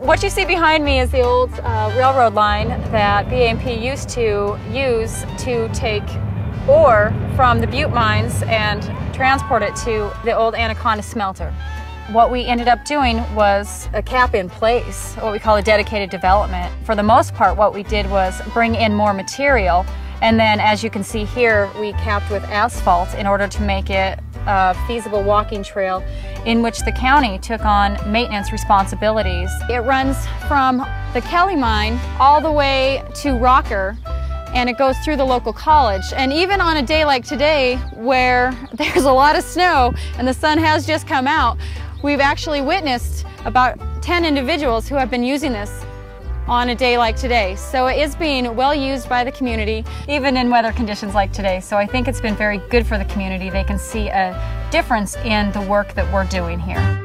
What you see behind me is the old railroad line that BAMP used to use to take ore from the Butte mines and transport it to the old Anaconda smelter. What we ended up doing was a cap in place, what we call a dedicated development. For the most part, what we did was bring in more material, and then as you can see here, we capped with asphalt in order to make it a feasible walking trail in which the county took on maintenance responsibilities. It runs from the Kelly mine all the way to Rocker, and it goes through the local college. And even on a day like today, where there's a lot of snow and the sun has just come out, we've actually witnessed about 10 individuals who have been using this on a day like today. So it is being well used by the community, even in weather conditions like today. So I think it's been very good for the community. They can see a difference in the work that we're doing here.